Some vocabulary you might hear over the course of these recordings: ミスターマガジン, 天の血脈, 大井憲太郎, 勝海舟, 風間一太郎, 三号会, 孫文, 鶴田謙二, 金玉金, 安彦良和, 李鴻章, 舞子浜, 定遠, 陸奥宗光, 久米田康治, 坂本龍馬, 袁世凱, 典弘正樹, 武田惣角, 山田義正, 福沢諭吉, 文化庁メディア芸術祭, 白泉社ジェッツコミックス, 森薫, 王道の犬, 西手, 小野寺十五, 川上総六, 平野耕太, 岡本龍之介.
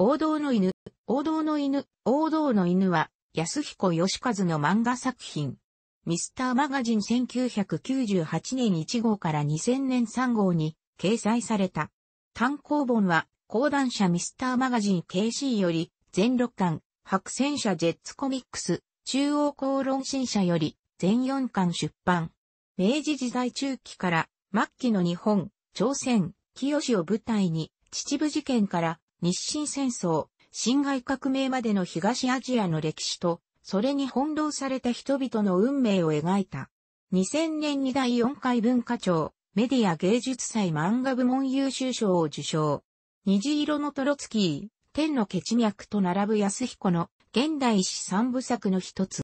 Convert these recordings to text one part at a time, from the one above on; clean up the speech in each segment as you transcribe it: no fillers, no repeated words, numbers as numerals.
王道の犬は、安彦義和の漫画作品。ミスターマガジン1998年1号から2000年3号に掲載された。単行本は、講談社ミスターマガジン KC より、全6巻、白泉社ジェッツコミックス、中央公論新社より、全4巻出版。明治時代中期から、末期の日本、朝鮮、清を舞台に、秩父事件から、日清戦争、辛亥革命までの東アジアの歴史と、それに翻弄された人々の運命を描いた。2000年に第4回文化庁、メディア芸術祭漫画部門優秀賞を受賞。虹色のトロツキー、天の血脈と並ぶ安彦の現代史三部作の一つ。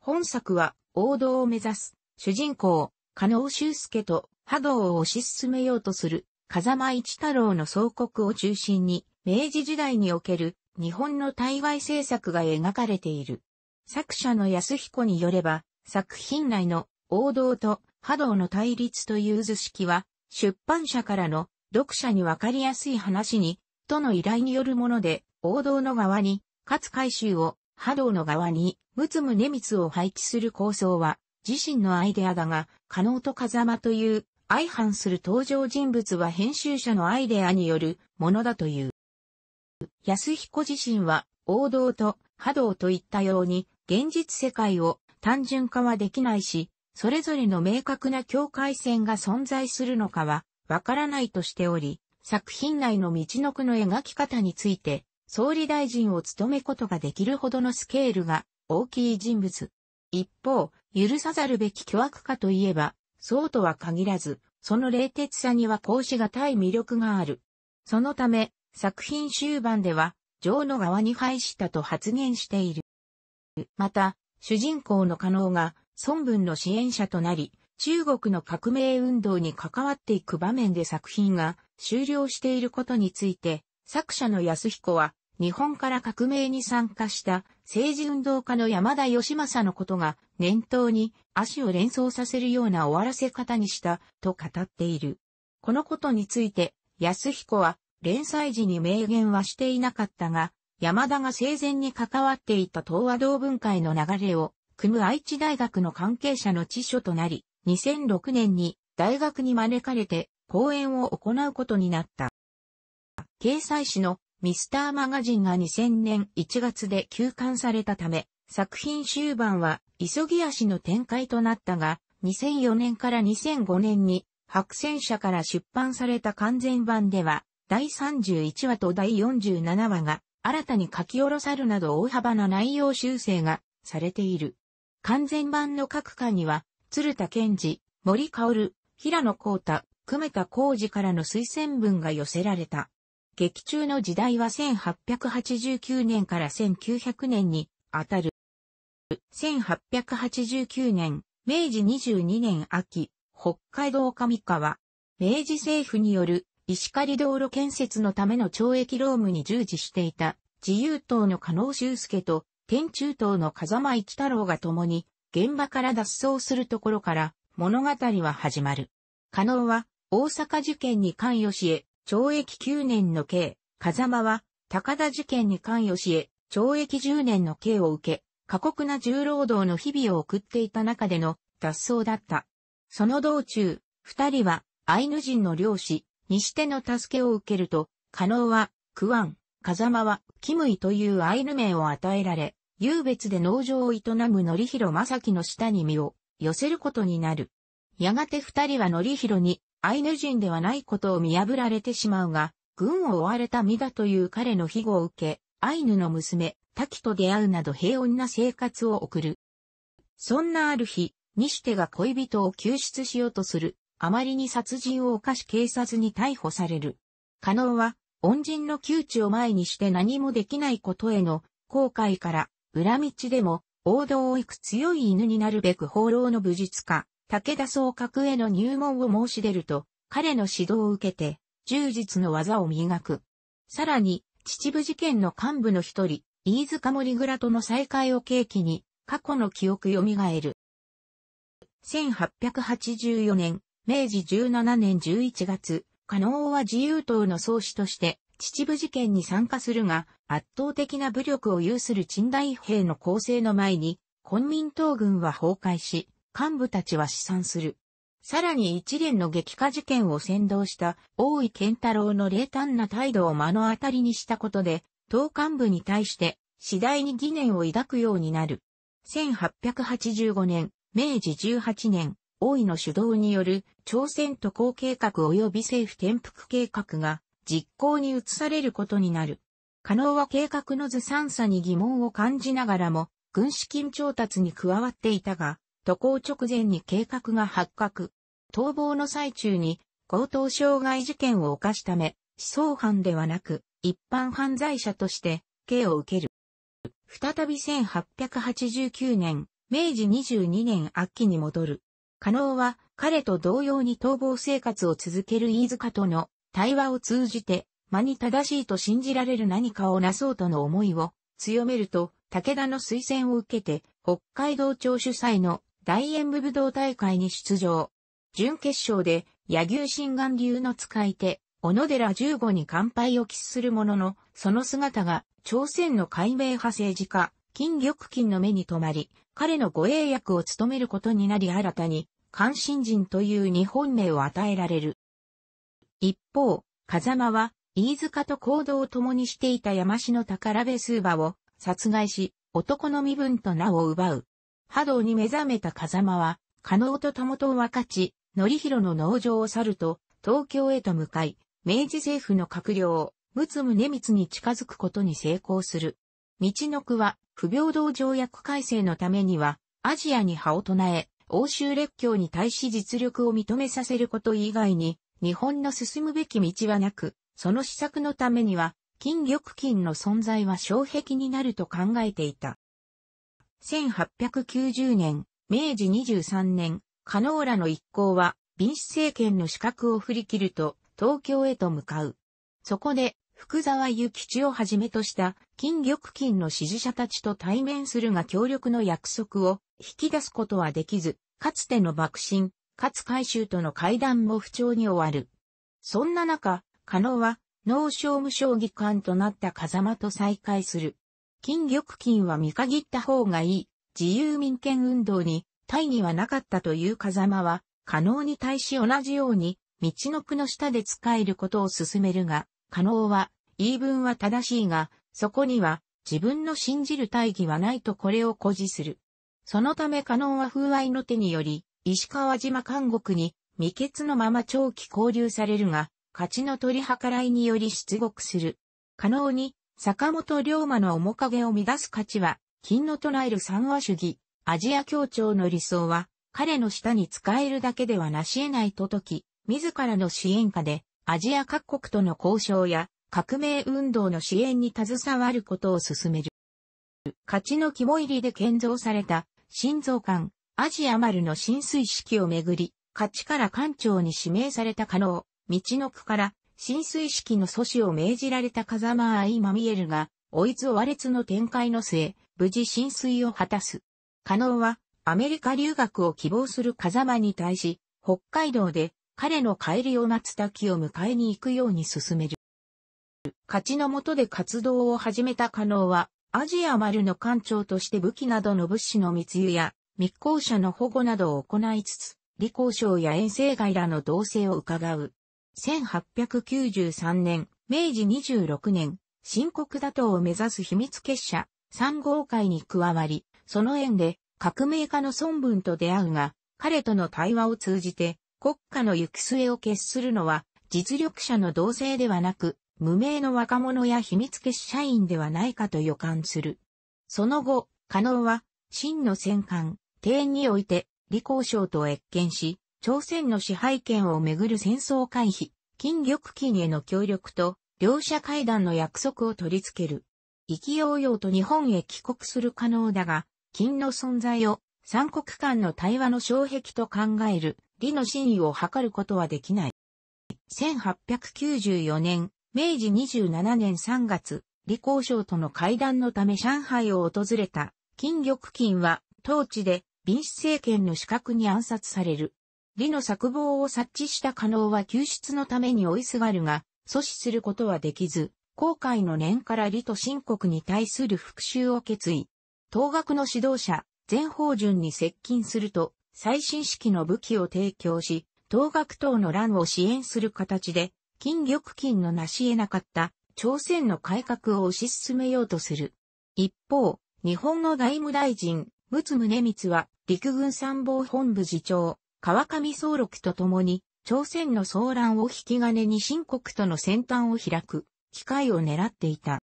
本作は王道を目指す、主人公、加納周介と華道を推し進めようとする、風間一太郎の草告を中心に、明治時代における日本の対外政策が描かれている。作者の安彦によれば、作品内の王道と華道の対立という図式は、出版社からの読者にわかりやすい話に、との依頼によるもので、王道の側に、勝海舟を、華道の側に、陸奥宗光を配置する構想は、自身のアイデアだが、加納と風間という、相反する登場人物は編集者のアイデアによるものだという。安彦自身は王道と華道といったように現実世界を単純化はできないし、それぞれの明確な境界線が存在するのかはわからないとしており、作品内のみちのくの描き方について総理大臣を務めことができるほどのスケールが大きい人物。一方、許さざるべき巨悪かといえば、そうとは限らず、その冷徹さには抗しがたい魅力がある。そのため、作品終盤では、情の側に配したと発言している。また、主人公の加納が、孫文の支援者となり、中国の革命運動に関わっていく場面で作品が終了していることについて、作者の安彦は、日本から革命に参加した政治運動家の山田義正のことが念頭に足を連想させるような終わらせ方にしたと語っている。このことについて安彦は連載時に明言はしていなかったが、山田が生前に関わっていた東亜同文会の流れを組む愛知大学の関係者の著書となり、2006年に大学に招かれて講演を行うことになった。掲載誌のミスターマガジンが2000年1月で休刊されたため、作品終盤は急ぎ足の展開となったが、2004年から2005年に白泉社から出版された完全版では、第31話と第47話が新たに書き下ろさるなど大幅な内容修正がされている。完全版の各巻には、鶴田健二、森薫、平野康太、久米田浩二からの推薦文が寄せられた。劇中の時代は1889年から1900年にあたる。1889年、明治22年秋、北海道上川。明治政府による石狩道路建設のための町駅労務に従事していた自由党の加納周介と天中党の風間一太郎が共に現場から脱走するところから物語は始まる。加納は大阪事件に関与し、懲役9年の刑、風間は高田事件に関与し、懲役10年の刑を受け、過酷な重労働の日々を送っていた中での脱走だった。その道中、二人はアイヌ人の漁師、西手の助けを受けると、加納はクワン、風間はキムイというアイヌ名を与えられ、湧別で農場を営む典弘正樹の下に身を寄せることになる。やがて二人は典弘に、アイヌ人ではないことを見破られてしまうが、軍を追われた身だという彼の庇護を受け、アイヌの娘、滝と出会うなど平穏な生活を送る。そんなある日、西手が恋人を救出しようとする、あまりに殺人を犯し警察に逮捕される。加納は、恩人の窮地を前にして何もできないことへの後悔から、裏道でも王道を行く強い犬になるべく放浪の武術家。武田総覚への入門を申し出ると、彼の指導を受けて、柔術の技を磨く。さらに、秩父事件の幹部の一人、飯塚守蔵との再会を契機に、過去の記憶蘇る。1884年、明治17年11月、加納は自由党の総司として、秩父事件に参加するが、圧倒的な武力を有する陳代兵の攻勢の前に、昆明東軍は崩壊し、幹部たちは死散する。さらに一連の激化事件を扇動した大井健太郎の冷淡な態度を目の当たりにしたことで、党幹部に対して次第に疑念を抱くようになる。1885年、明治18年、大井の主導による朝鮮渡航計画及び政府転覆計画が実行に移されることになる。加納は計画のずさんさに疑問を感じながらも、軍資金調達に加わっていたが、渡航直前に計画が発覚。逃亡の最中に強盗傷害事件を犯すため、思想犯ではなく一般犯罪者として刑を受ける。再び1889年、明治22年秋に戻る。加納は彼と同様に逃亡生活を続ける飯塚との対話を通じて、間に正しいと信じられる何かをなそうとの思いを強めると、武田の推薦を受けて、北海道庁主催の大演武武道大会に出場。準決勝で、柳生心眼流の使い手、小野寺十五に完敗を喫するものの、その姿が、朝鮮の開明派政治家、金玉金の目に留まり、彼の護衛役を務めることになり、新たに、関心人という日本名を与えられる。一方、風間は、飯塚と行動を共にしていた山師の宝部数馬を殺害し、男の身分と名を奪う。波動に目覚めた風間は、加納とたもとを分かち、典弘の農場を去ると、東京へと向かい、明治政府の閣僚、陸奥宗光に近づくことに成功する。みちのくは、不平等条約改正のためには、アジアに葉を唱え、欧州列強に対し実力を認めさせること以外に、日本の進むべき道はなく、その施策のためには、金玉金の存在は障壁になると考えていた。1890年、明治23年、加納らの一行は、民主政権の資格を振り切ると、東京へと向かう。そこで、福沢諭吉をはじめとした、金玉金の支持者たちと対面するが協力の約束を引き出すことはできず、かつての幕臣、勝海舟との会談も不調に終わる。そんな中、加納は、農商務省議官となった風間と再会する。金玉金は見限った方がいい、自由民権運動に、大義はなかったという風間は、加納に対し同じように、みちのくの下で仕えることを勧めるが、加納は、言い分は正しいが、そこには、自分の信じる大義はないとこれを誇示する。そのため加納は風合いの手により、石川島監獄に、未決のまま長期拘留されるが、勝ちの取り計らいにより出獄する。加納に、坂本龍馬の面影を乱す価値は、金の唱える三和主義、アジア協調の理想は、彼の下に仕えるだけではなし得ないと説き、自らの支援下で、アジア各国との交渉や、革命運動の支援に携わることを進める。勝ちの肝入りで建造された、新造艦、アジア丸の進水式をめぐり、勝ちから艦長に指名された加納。みちのくから、進水式の阻止を命じられた風間は今見えるが、追い津追われ津の展開の末、無事進水を果たす。加納は、アメリカ留学を希望する風間に対し、北海道で、彼の帰りを松滝を迎えに行くように進める。勝ちの下で活動を始めた加納は、アジア丸の艦長として武器などの物資の密輸や、密航者の保護などを行いつつ、李鴻章や袁世凱らの動静を伺う。1893年、明治26年、新国打倒を目指す秘密結社、三号会に加わり、その縁で革命家の孫文と出会うが、彼との対話を通じて、国家の行く末を決するのは、実力者の動静ではなく、無名の若者や秘密結社員ではないかと予感する。その後、加納は、清の戦艦、定遠において、李鴻章と謁見し、朝鮮の支配権をめぐる戦争回避、金玉金への協力と、両者会談の約束を取り付ける。意気揚々と日本へ帰国する加納だが、金の存在を、三国間の対話の障壁と考える、李の真意を図ることはできない。1894年、明治27年3月、李鴻章との会談のため上海を訪れた、金玉金は、当地で、民主政権の刺客に暗殺される。李の策謀を察知した加納は救出のために追いすがるが、阻止することはできず、後悔の念から李都臣国に対する復讐を決意。東学の指導者、全法順に接近すると、最新式の武器を提供し、東学等の乱を支援する形で、金玉金の成し得なかった朝鮮の改革を推し進めようとする。一方、日本の外務大臣、陸奥宗光は、陸軍参謀本部次長、川上総六と共に、朝鮮の騒乱を引き金に清国との戦端を開く、機会を狙っていた。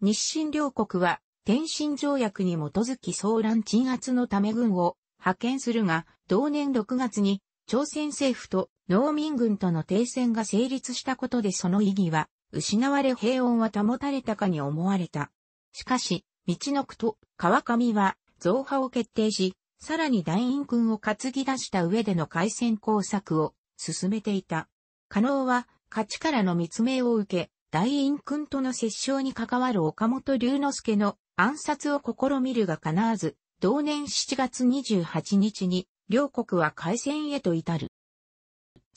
日清両国は、天津条約に基づき騒乱鎮圧のため軍を派遣するが、同年6月に、朝鮮政府と農民軍との停戦が成立したことでその意義は、失われ平穏は保たれたかに思われた。しかし、みちのくと川上は、増派を決定し、さらに団員軍を担ぎ出した上での開戦工作を進めていた。加納は、勝ちからの密命を受け、団員軍との折衝に関わる岡本龍之介の暗殺を試みるが叶わず、同年7月28日に、両国は開戦へと至る。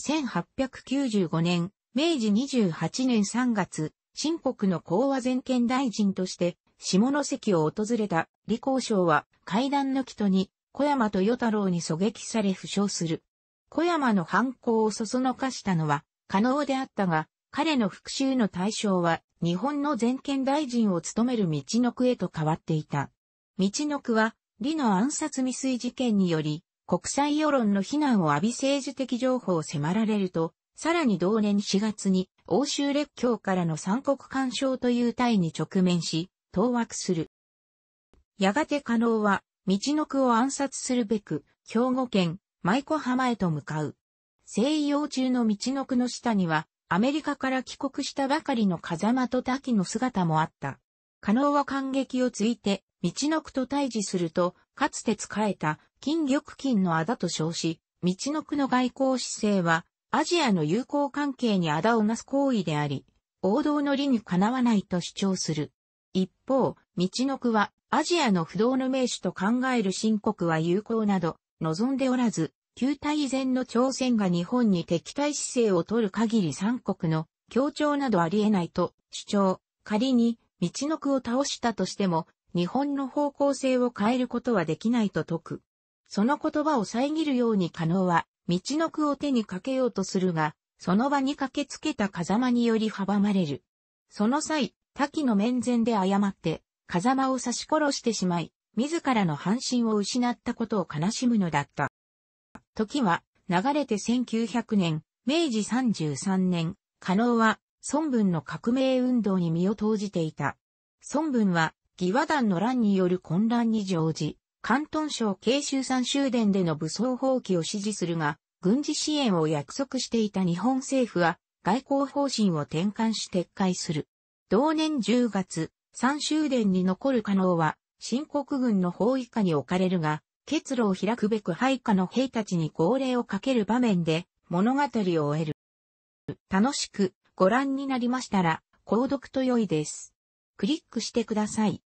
1895年、明治28年3月、清国の講和全権大臣として、下関を訪れた李鴻章は、会談の帰途に、小山豊太郎に狙撃され負傷する。小山の犯行をそそのかしたのは加納であったが、彼の復讐の対象は日本の全権大臣を務めるみちのくへと変わっていた。みちのくは、李の暗殺未遂事件により、国際世論の非難を浴び政治的譲歩を迫られると、さらに同年4月に欧州列強からの三国干渉という態に直面し、当惑する。やがて加納は、みちのくを暗殺するべく、兵庫県、舞子浜へと向かう。静養中のみちのくの下には、アメリカから帰国したばかりの風間と滝の姿もあった。加納は感激をついて、みちのくと対峙すると、かつて仕えた金玉金のあだと称し、みちのくの外交姿勢は、アジアの友好関係にあだをなす行為であり、王道の理にかなわないと主張する。一方、みちのくは、アジアの不動の盟主と考える清国は友好など、望んでおらず、旧態依然の朝鮮が日本に敵対姿勢を取る限り三国の協調などありえないと主張。仮に、みちのくを倒したとしても、日本の方向性を変えることはできないと説く。その言葉を遮るように加納は、みちのくを手にかけようとするが、その場に駆けつけた風間により阻まれる。その際、滝の面前で誤って、風間を刺し殺してしまい、自らの半身を失ったことを悲しむのだった。時は流れて1900年、明治33年、加納は孫文の革命運動に身を投じていた。孫文は、義和団の乱による混乱に乗じ、広東省慶州三州田での武装蜂起を指示するが、軍事支援を約束していた日本政府は、外交方針を転換し撤回する。同年10月、三州田に残る加納は、清国軍の包囲下に置かれるが、結露を開くべく配下の兵たちに号令をかける場面で、物語を終える。楽しくご覧になりましたら、購読と良いです。クリックしてください。